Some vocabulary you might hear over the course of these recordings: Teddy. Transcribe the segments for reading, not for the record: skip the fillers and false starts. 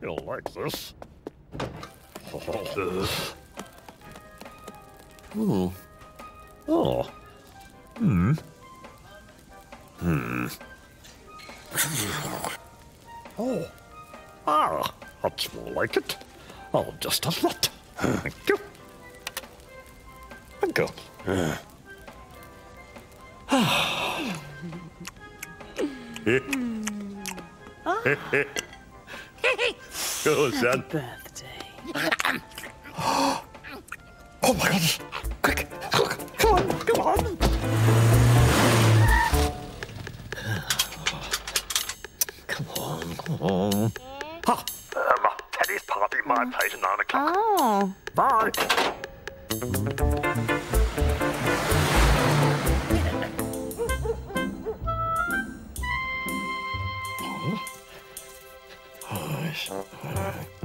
He'll like this. Oh. Oh. Hmm. Hmm. Oh. Ah, that's more like it. I'll just have that. Thank you. Thank you. Oh, happy birthday. Oh my goodness. Quick, quick, come on, come on. Come on, come on. Ah, Teddy's party, my place at 9 o'clock. Oh. Bye.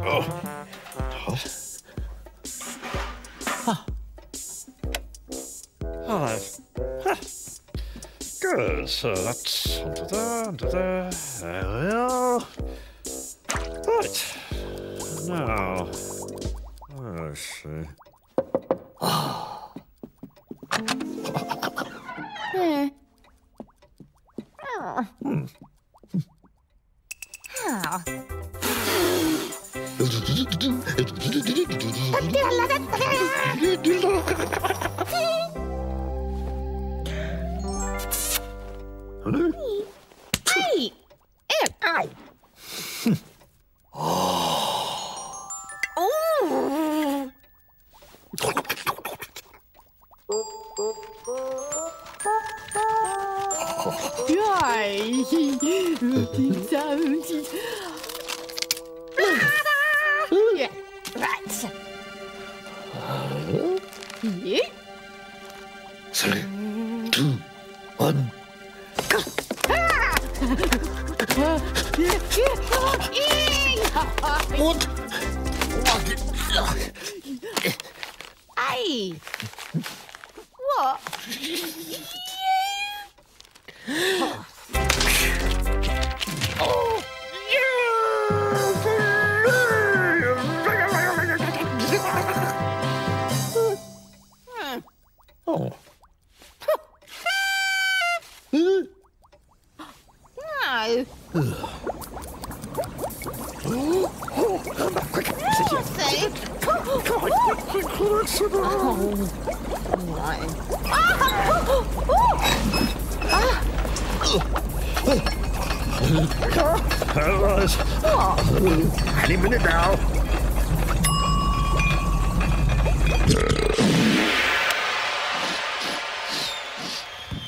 Oh. Huh. Hello. Huh. Good, so that's under there, under there. There we are. Right. Now, let's see. Oh. Hmm. Oh. Hmm. Oh. Hey! Ow! Oh! Oh! Right. Yeah. 3, 2, 1. Go. Ah! What? Hey. What? Oh. Oh. No. Oh, quick. Oh, any minute now.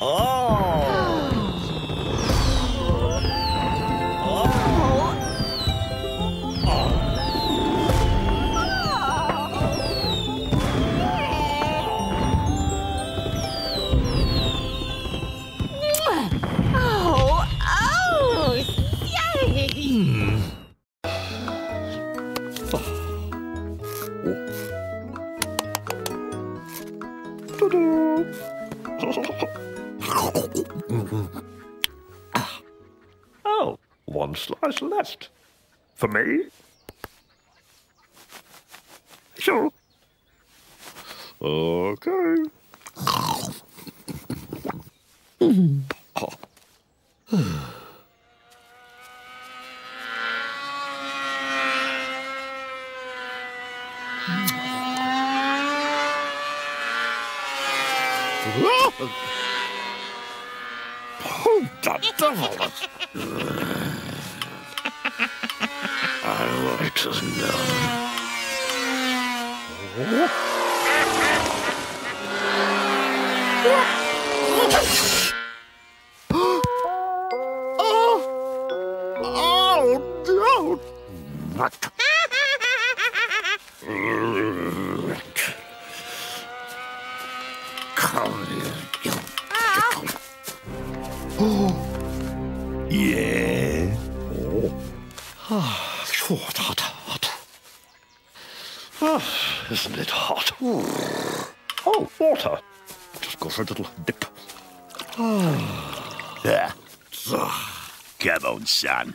Oh. Oh. Oh. Oh. Oh. Yay. Hmm. Oh. Oh, one slice left. For me? Sure. Okay. Oh. The devil! I like to know. Oh! Oh! Oh! What? Come here, you. Yeah. Ah, oh, hot, hot. Ah, isn't it hot? Oh, water. Just go for a little dip. Ah. Yeah. Come on, son.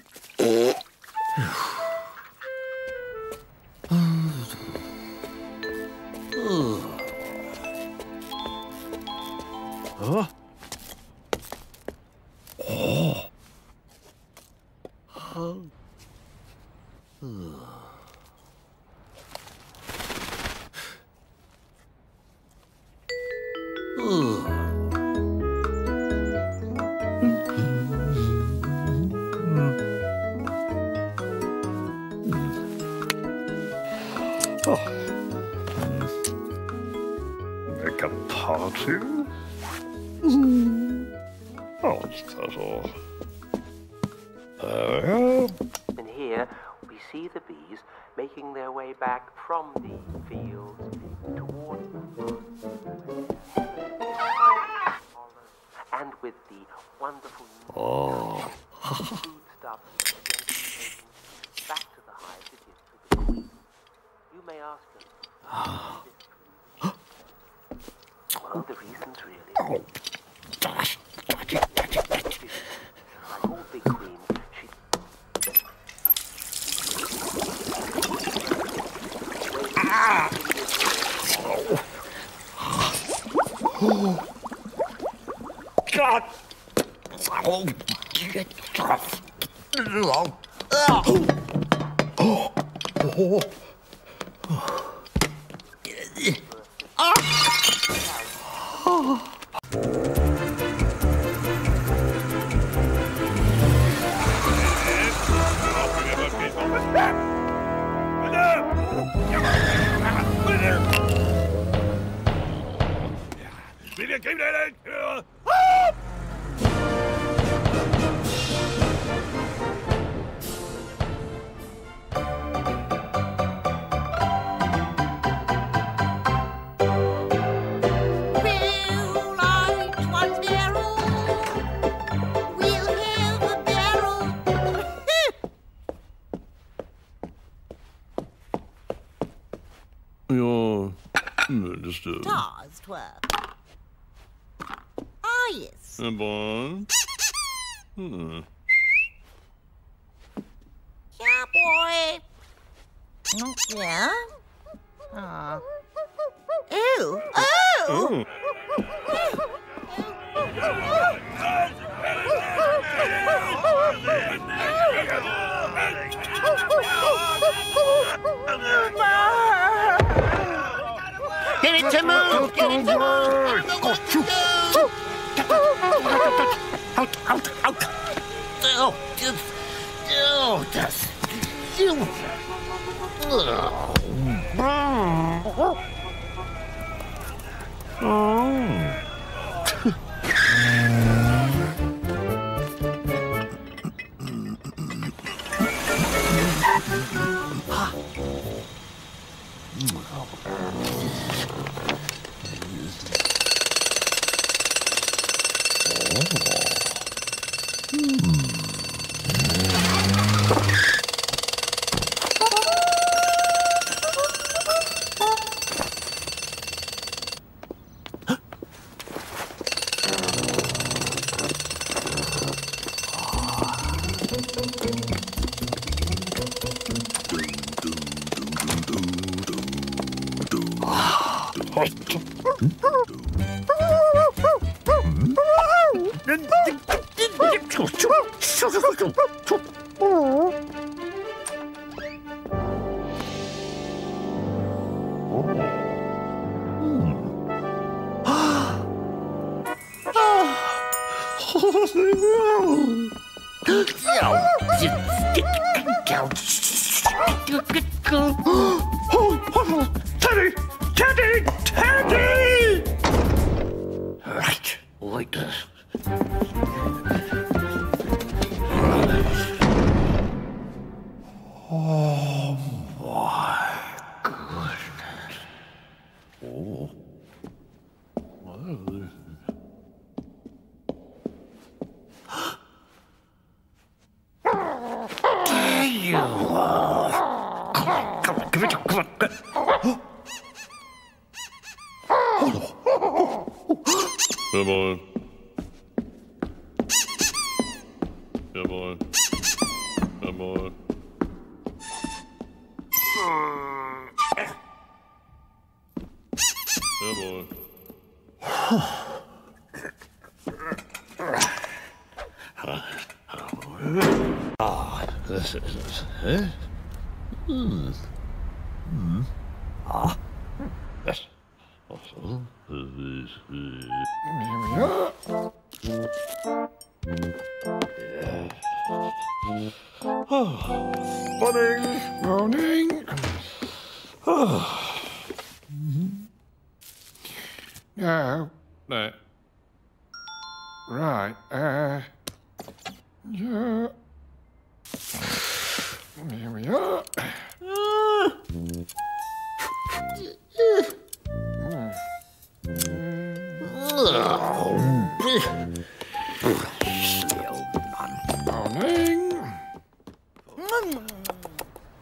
This is it. Yes. Also, this is. Yes. Oh, morning. Oh. No. No. Right. Yeah. Here we are.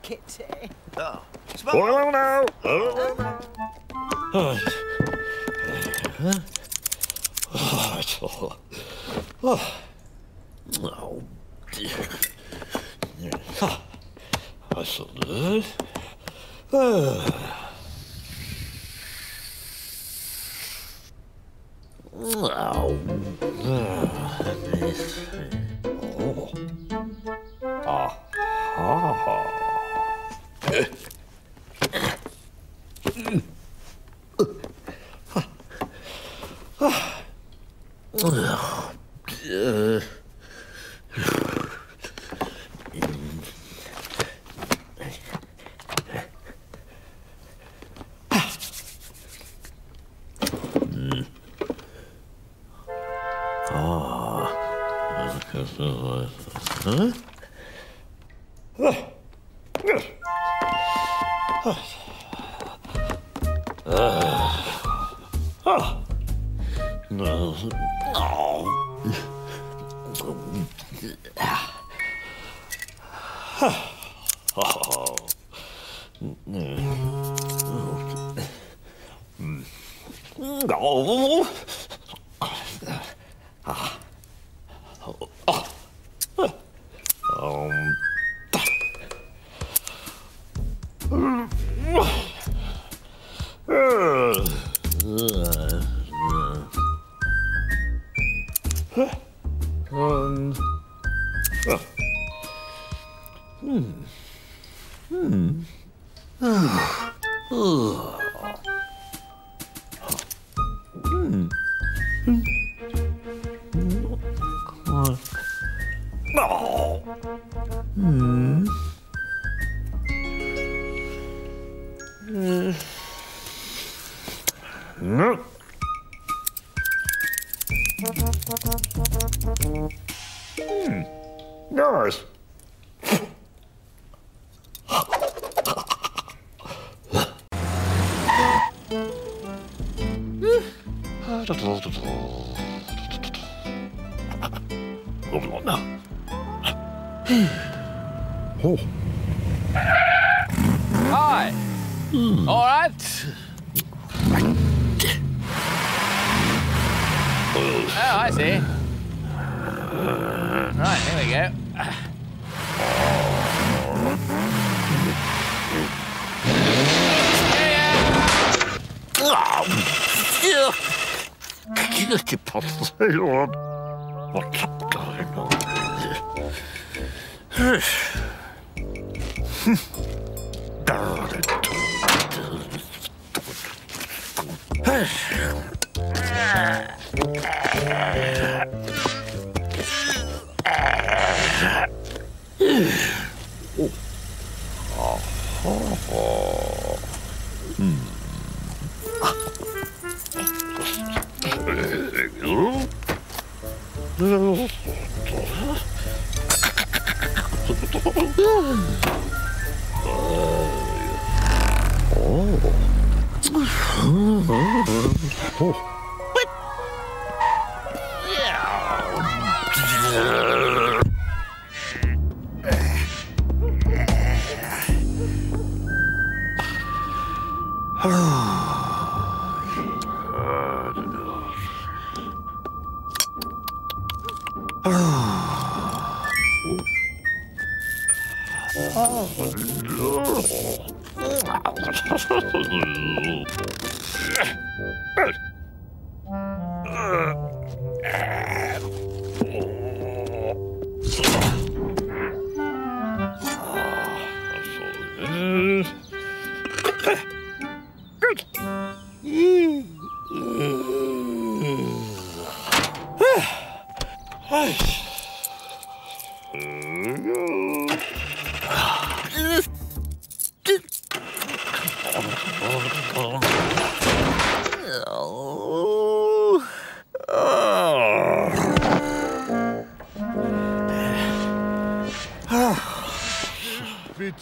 Kitty. Oh, well, now. Oh, dear. I shall do it.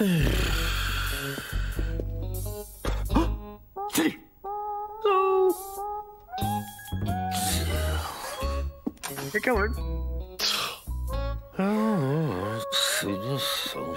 yeah. Going. Oh, so.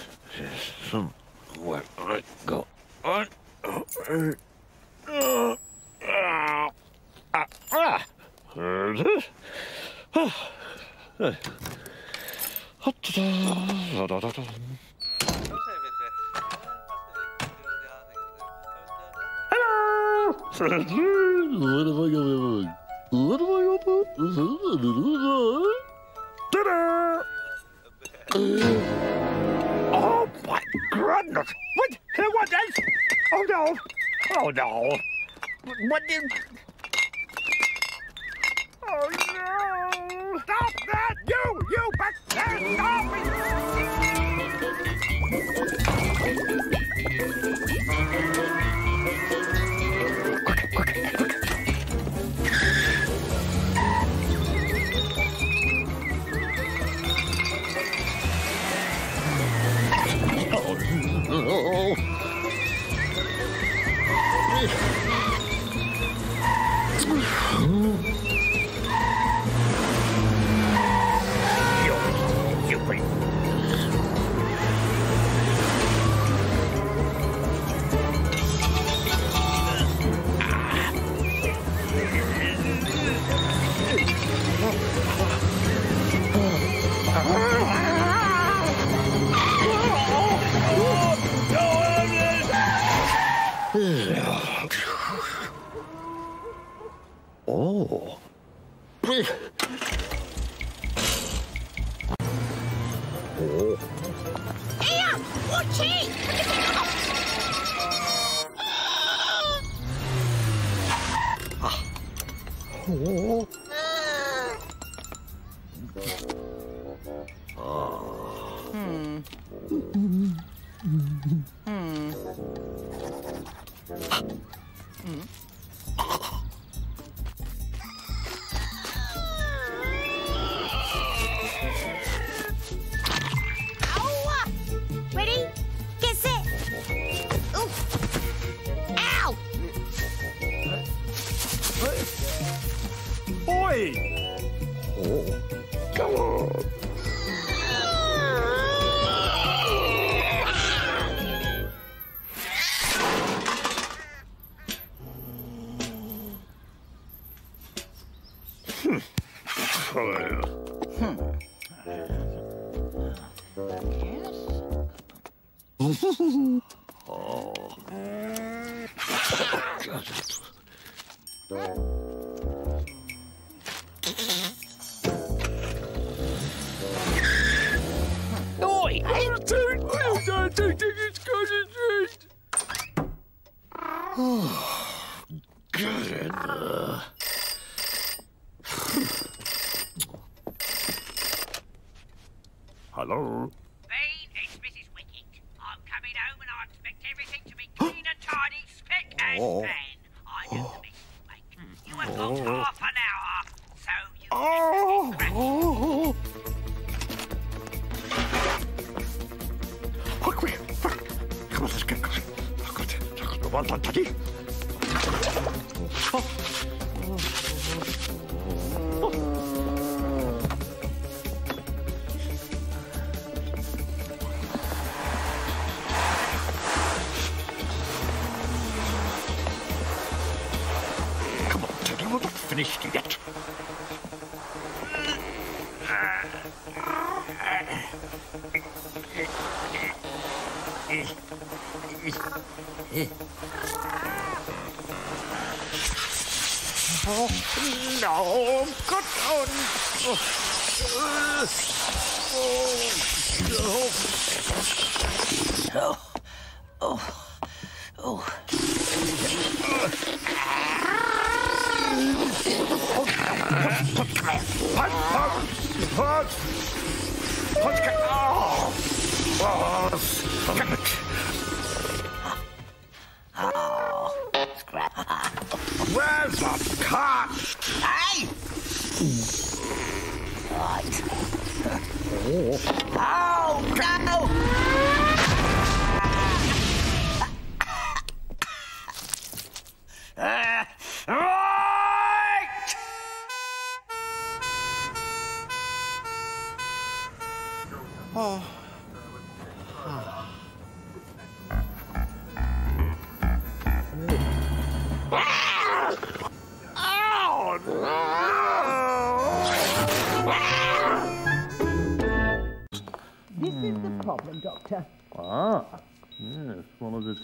Ready? Get set. Come on.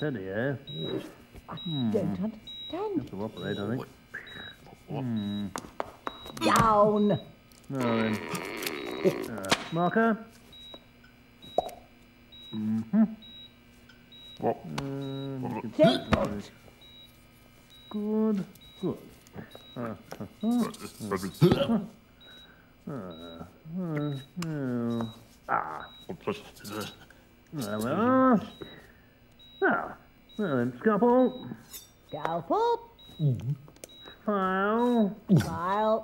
Teddy, eh? I don't understand. Have to operate, I think. Hmm. Down. No, then. Marker. Mm-hmm. Good. Good. There we are. Ah, well then, scalpel. Scalpel. File. File.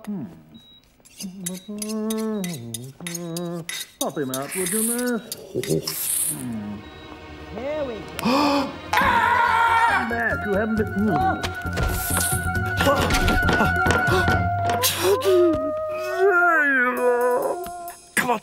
Pop him out, would you, miss? Here we go. Come back, you haven't been... There you go. Come on.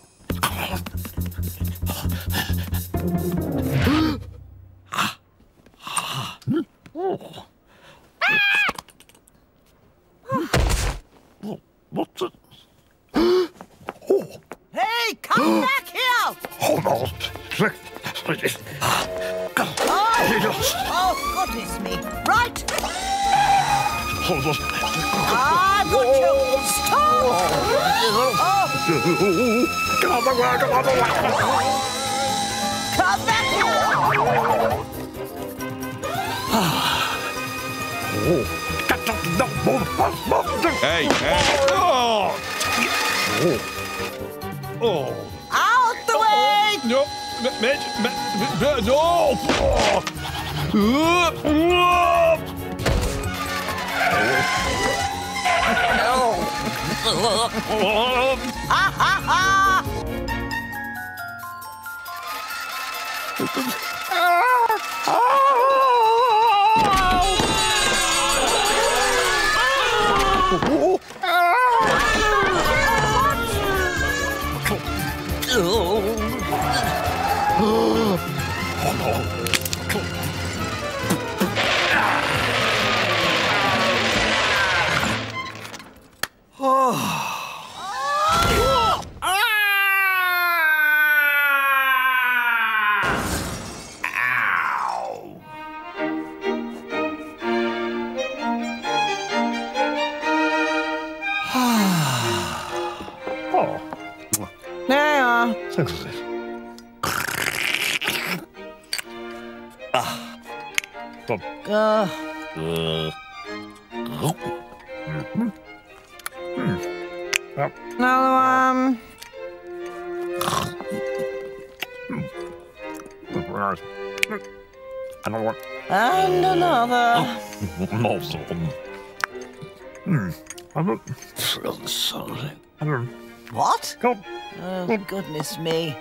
What? Oh, goodness me.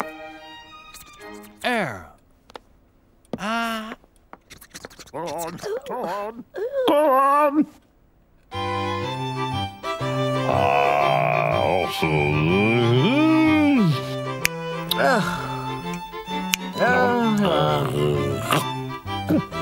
Air. Go on, go on, go on.